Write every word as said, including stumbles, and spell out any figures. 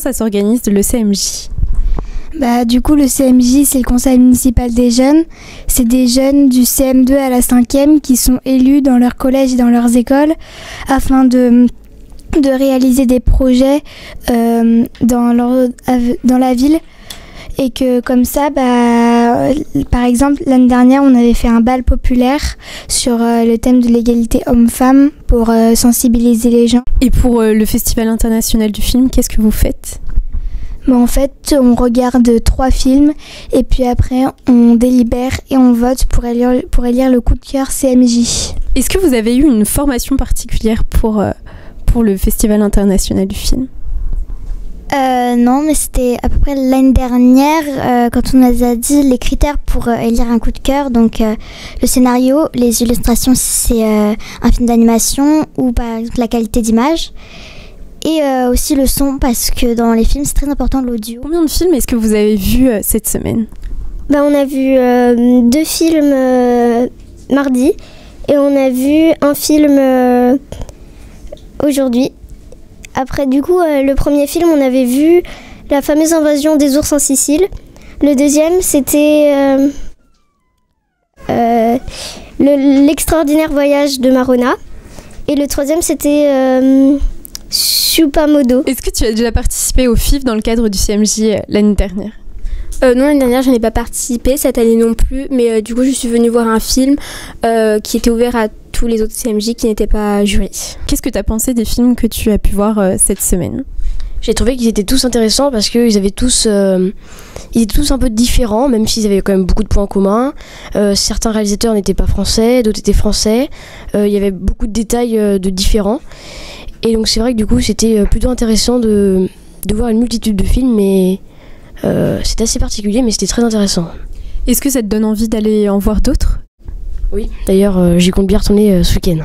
Comment ça s'organise le C M J ? Bah, du coup, le C M J, c'est le Conseil municipal des jeunes. C'est des jeunes du C M deux à la cinquième qui sont élus dans leurs collèges et dans leurs écoles afin de, de réaliser des projets euh, dans, leur, dans la ville. Et que comme ça, bah, par exemple, l'année dernière, on avait fait un bal populaire sur euh, le thème de l'égalité homme-femme pour euh, sensibiliser les gens. Et pour euh, le Festival international du film, qu'est-ce que vous faites ? Bah, en fait, on regarde trois films et puis après, on délibère et on vote pour élire, pour élire le coup de cœur C M J. Est-ce que vous avez eu une formation particulière pour, euh, pour le Festival international du film ? Euh, non, mais c'était à peu près l'année dernière euh, quand on nous a dit les critères pour euh, élire un coup de cœur. Donc euh, le scénario, les illustrations si c'est euh, un film d'animation ou par exemple la qualité d'image. Et euh, aussi le son parce que dans les films c'est très important l'audio. Combien de films est-ce que vous avez vu euh, cette semaine ? Ben, on a vu euh, deux films euh, mardi et on a vu un film euh, aujourd'hui. Après, du coup, euh, le premier film, on avait vu la fameuse invasion des ours en Sicile. Le deuxième, c'était euh, euh, l'extraordinaire voyage de Marona. Et le troisième, c'était euh, Supermodo. Est-ce que tu as déjà participé au F I F dans le cadre du C M J l'année dernière ? Euh, non, l'année dernière, je n'ai pas participé, cette année non plus. Mais euh, du coup, je suis venue voir un film euh, qui était ouvert à tous les autres C M J qui n'étaient pas jurés. Qu'est-ce que tu as pensé des films que tu as pu voir euh, cette semaine ? J'ai trouvé qu'ils étaient tous intéressants parce qu'ils avaient tous, euh, ils étaient tous un peu différents, même s'ils avaient quand même beaucoup de points communs. Euh, certains réalisateurs n'étaient pas français, d'autres étaient français. Euh, il y avait beaucoup de détails euh, de différents. Et donc c'est vrai que du coup c'était plutôt intéressant de, de voir une multitude de films, mais euh, c'était assez particulier, mais c'était très intéressant. Est-ce que ça te donne envie d'aller en voir d'autres ? Oui, d'ailleurs, euh, j'y compte bien retourner euh, ce week-end.